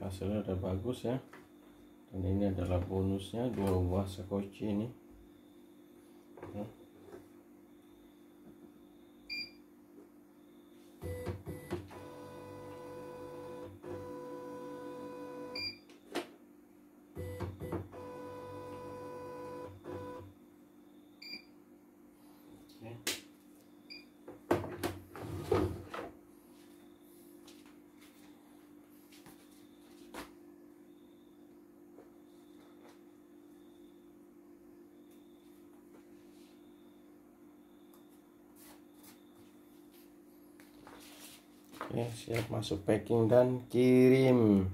Hasilnya udah bagus ya, dan ini adalah bonusnya, 2 buah scotch ini. Oke, siap masuk packing dan kirim.